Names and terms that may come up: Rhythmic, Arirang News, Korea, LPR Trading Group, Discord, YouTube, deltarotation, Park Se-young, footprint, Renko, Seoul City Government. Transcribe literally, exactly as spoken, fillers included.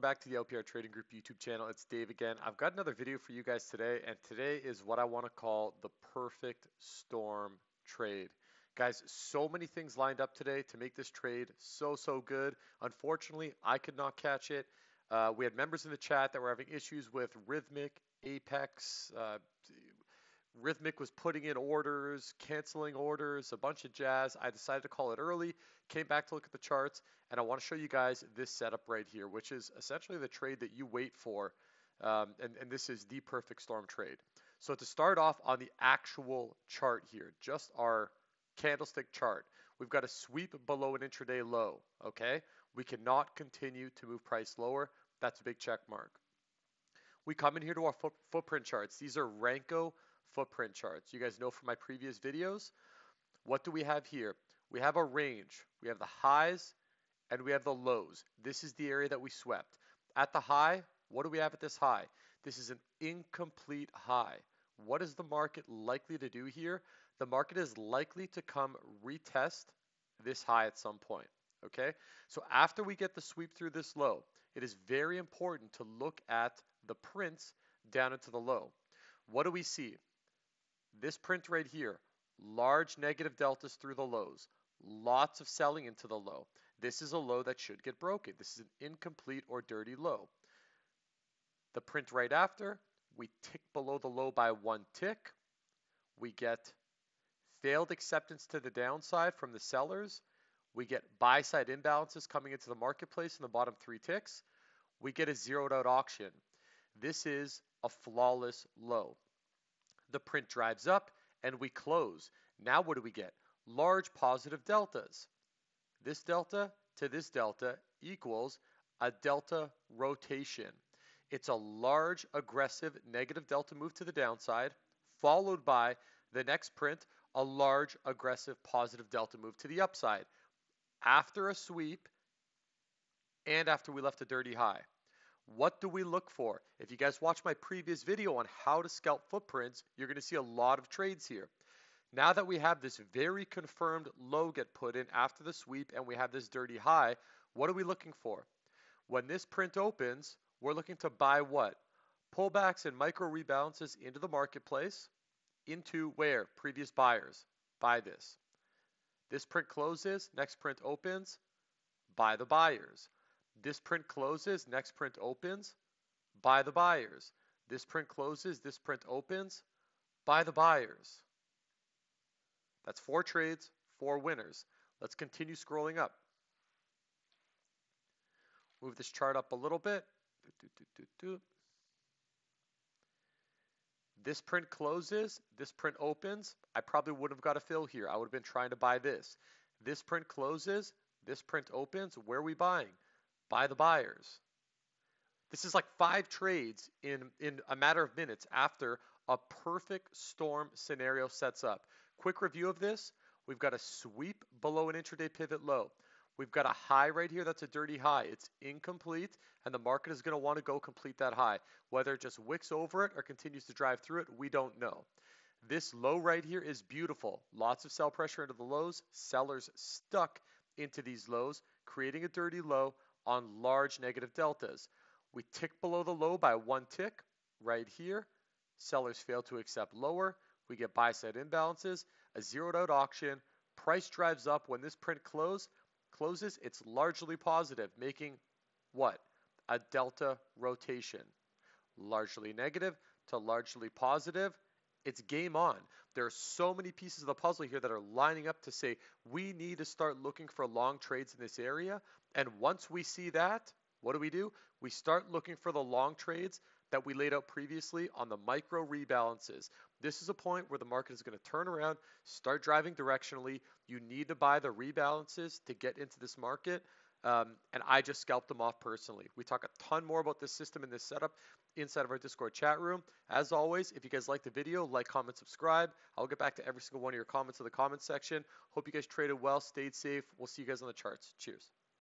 welcome back to the L P R Trading Group YouTube channel. It's Dave again. I've got another video for you guys today, and today is what I want to call the perfect storm trade. Guys, so many things lined up today to make this trade so, so good. Unfortunately, I could not catch it. Uh, we had members in the chat that were having issues with Rhythmic, Apex. Uh, Rhythmic was putting in orders, canceling orders, a bunch of jazz. I decided to call it early, came back to look at the charts, and I want to show you guys this setup right here, which is essentially the trade that you wait for, um, and, and this is the perfect storm trade. So to start off on the actual chart here, just our candlestick chart, we've got a sweep below an intraday low, okay? We cannot continue to move price lower. That's a big check mark. We come in here to our foot, footprint charts. These are Renko footprint charts. You guys know from my previous videos. What do we have here? We have a range. We have the highs and we have the lows. This is the area that we swept. At the high, what do we have at this high? This is an incomplete high. What is the market likely to do here? The market is likely to come retest this high at some point. Okay? So after we get the sweep through this low, it is very important to look at the prints down into the low. What do we see? This print right here, large negative deltas through the lows, lots of selling into the low. This is a low that should get broken. This is an incomplete or dirty low. The print right after, we tick below the low by one tick. We get failed acceptance to the downside from the sellers. We get buy side imbalances coming into the marketplace in the bottom three ticks. We get a zeroed out auction. This is a flawless low. The print drives up and we close. Now what do we get? Large positive deltas. This delta to this delta equals a delta rotation. It's a large aggressive negative delta move to the downside, followed by the next print, a large aggressive positive delta move to the upside after a sweep and after we left a dirty high. What do we look for? If you guys watch my previous video on how to scalp footprints, you're going to see a lot of trades here. Now that we have this very confirmed low get put in after the sweep and we have this dirty high, what are we looking for? When this print opens, we're looking to buy what? Pullbacks and micro rebalances into the marketplace, into where? Previous buyers. Buy this. This print closes, next print opens, buy the buyers. This print closes, next print opens, buy the buyers. This print closes, this print opens, buy the buyers. That's four trades, four winners. Let's continue scrolling up. Move this chart up a little bit. Do, do, do, do, do. This print closes, this print opens. I probably would have got a fill here. I would have been trying to buy this. This print closes, this print opens. Where are we buying? By the buyers. This is like five trades in, in a matter of minutes after a perfect storm scenario sets up. Quick review of this. We've got a sweep below an intraday pivot low. We've got a high right here that's a dirty high. It's incomplete, and the market is going to want to go complete that high. Whether it just wicks over it or continues to drive through it, we don't know. This low right here is beautiful. Lots of sell pressure into the lows. Sellers stuck into these lows, creating a dirty low on large negative deltas. We tick below the low by one tick right here. Sellers fail to accept lower. We get buy side imbalances, a zeroed out auction. Price drives up when this print close, closes. It's largely positive, making what? A delta rotation. Largely negative to largely positive. It's game on. There are so many pieces of the puzzle here that are lining up to say we need to start looking for long trades in this area. And once we see that, what do we do? We start looking for the long trades that we laid out previously on the micro rebalances. This is a point where the market is going to turn around, start driving directionally. You need to buy the rebalances to get into this market. Um, and I just scalped them off personally. We talk a ton more about this system and this setup inside of our Discord chat room. As always, if you guys like the video, like, comment, subscribe. I'll get back to every single one of your comments in the comment section. Hope you guys traded well, stayed safe. We'll see you guys on the charts. Cheers.